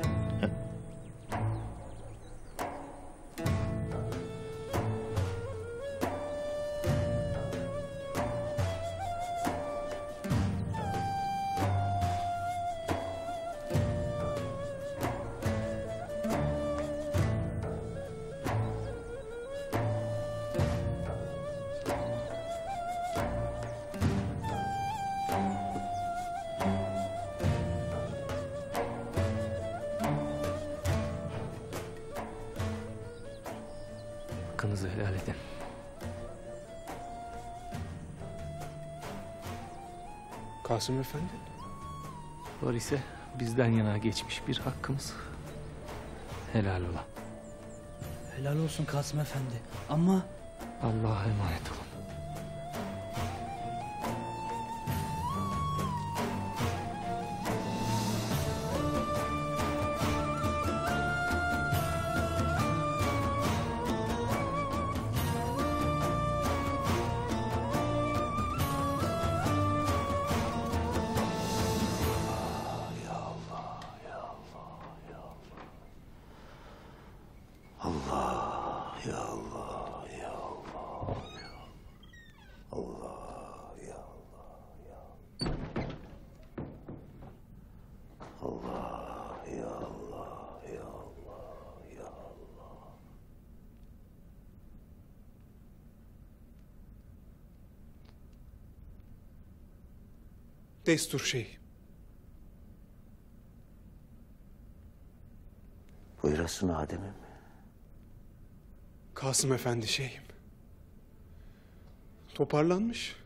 Kasım Efendi. Var ise bizden yana geçmiş bir hakkımız. Helal ola. Helal olsun Kasım Efendi ama... Allah'a emanet olun. Destur şeyh. Buyurasın Adem'im. Kasım Efendi şeyhim. Toparlanmış.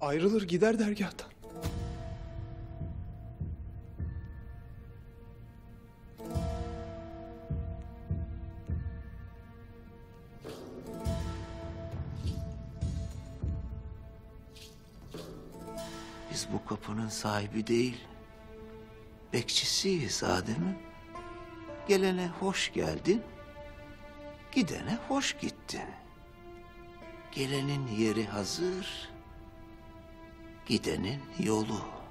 Ayrılır gider dergâhtan. Biz bu kapının sahibi değil, bekçisiyiz Adem'im. Gelene hoş geldin, gidene hoş gittin. Gelenin yeri hazır, gidenin yolu.